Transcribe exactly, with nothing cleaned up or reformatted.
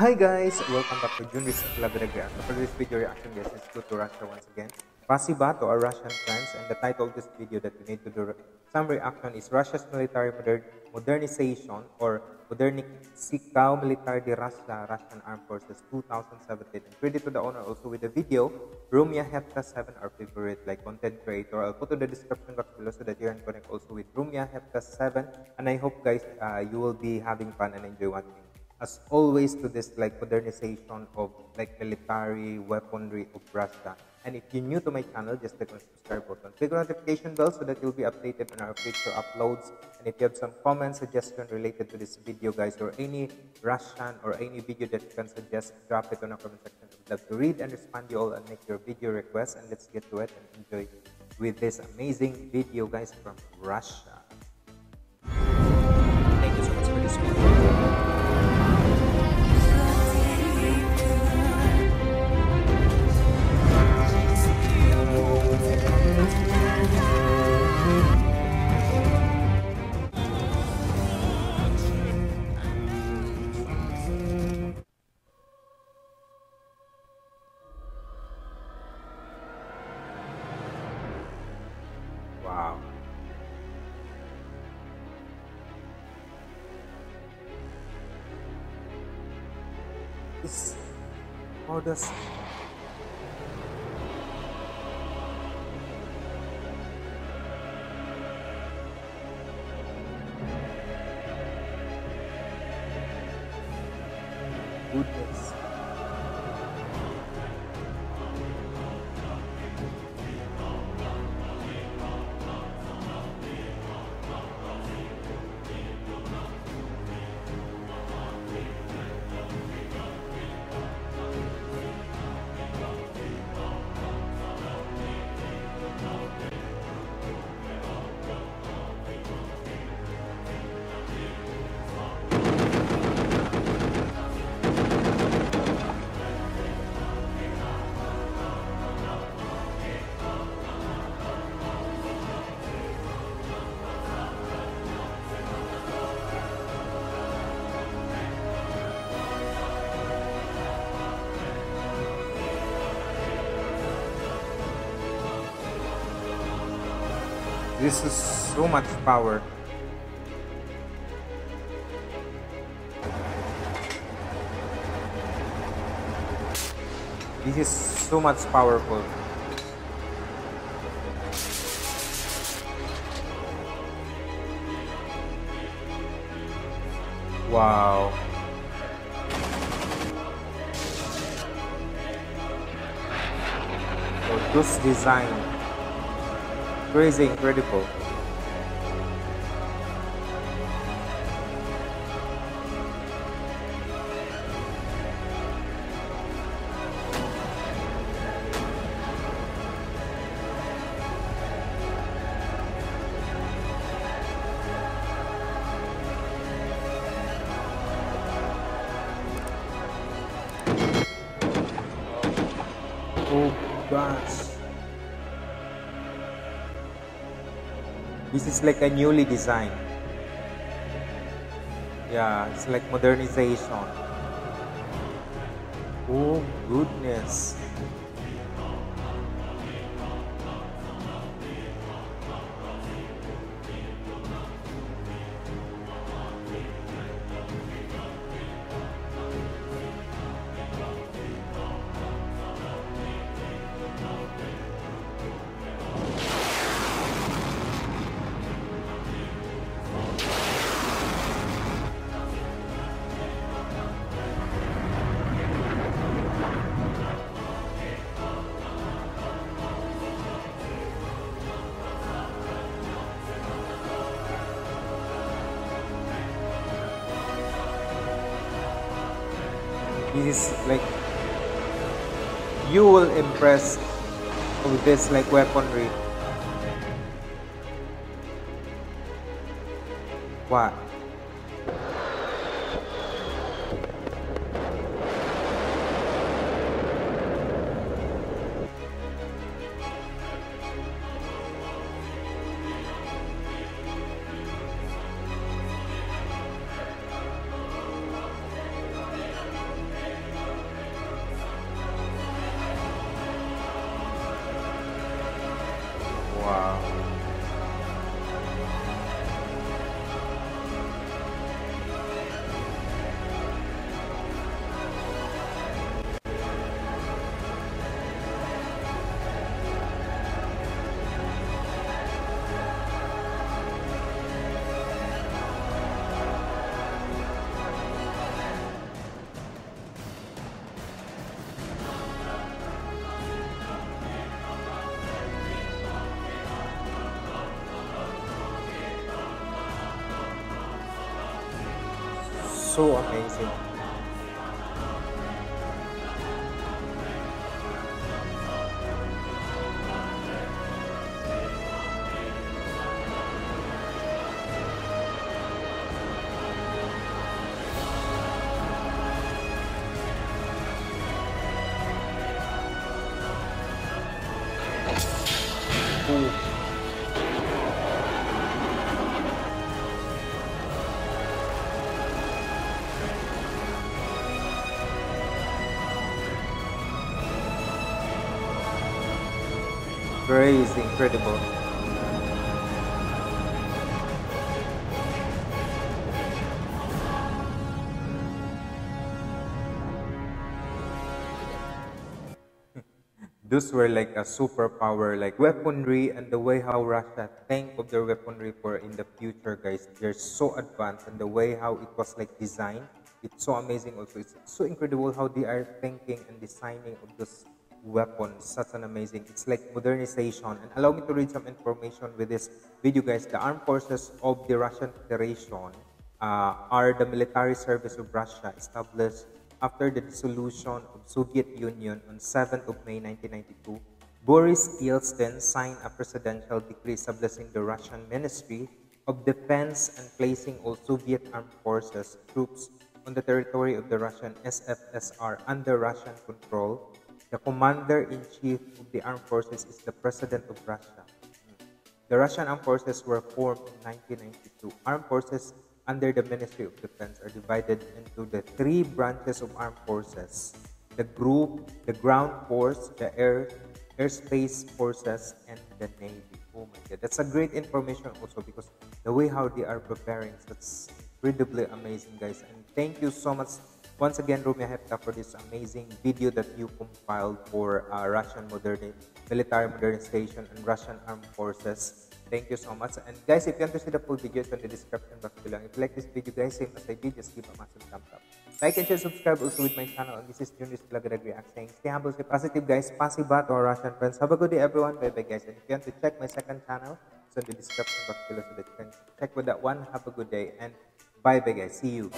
Hi guys! Welcome back to Junrys Club. For this video reaction, guys, let's go to Russia once again. Pasibato are Russian plans, and the title of this video that we need to do some reaction is Russia's military modernization or Modernifikao Militar de Russia, Russian Armed Forces twenty seventeen. And credit to the owner also with the video, Rumia Hepta seven, our favorite like content creator. I'll put to the description box below so that you can connect also with Rumia Hepta seven. And I hope guys, uh, you will be having fun and enjoy watching. As always, to this like modernization of like military weaponry of Russia. And if you're new to my channel, just click on the subscribe button, click on the notification bell so that you'll be updated on our future uploads. And if you have some comments, suggestion related to this video guys, or any Russian or any video that you can suggest, drop it on the comment section. I'd love to read and respond to you all and make your video requests, and let's get to it and enjoy with this amazing video guys from Russia. Thank you so much for this video. Wow. This, how does goodness. This is so much power. This is so much powerful. Wow. So this design. Crazy, incredible. Oh gosh. This is like a newly designed. Yeah, it's like modernization. Oh goodness. This is like, you will impress with this like weaponry. Wow. so amazing. Is incredible. Those were like a superpower, like weaponry, and the way how Russia think of their weaponry for in the future, guys. They're so advanced, and the way how it was like designed, it's so amazing. Also, it's so incredible how they are thinking and designing of those weapons. Such an amazing, it's like modernization. And allow me to read some information with this video, guys. The armed forces of the Russian Federation uh, are the military service of Russia, established after the dissolution of Soviet Union on seventh of May nineteen ninety-two. Boris Yeltsin signed a presidential decree establishing the Russian Ministry of Defence and placing all Soviet armed forces troops on the territory of the Russian S F S R under Russian control. The commander-in-chief of the armed forces is the president of Russia. The Russian armed forces were formed in nineteen ninety-two. Armed forces under the Ministry of Defense are divided into the three branches of armed forces: the group, the ground force, the air, airspace forces, and the navy. Oh my God, that's a great information also, because the way how they are preparing, that's incredibly amazing, guys. And thank you so much. Once again, Rumia Hepta, for this amazing video that you compiled for uh, Russian modern, military modernization and Russian armed forces. Thank you so much. And guys, if you want to see the full video, it's in the description box below. If you like this video, guys, same as I did, just give a massive thumbs up. Like and share, subscribe also with my channel. And this is Junrys React saying, stay humble, stay positive, guys. Pasiba to our Russian friends. Have a good day, everyone. Bye-bye, guys. And if you want to check my second channel, it's in the description box below, so that you can check with that one. Have a good day. And bye-bye, guys. See you.